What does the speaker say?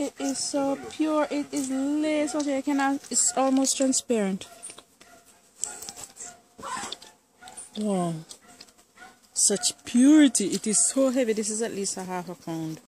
It is so pure. It is lace. Okay, I cannot. It's almost transparent. Wow, such purity. It is so heavy. This is at least a half a pound.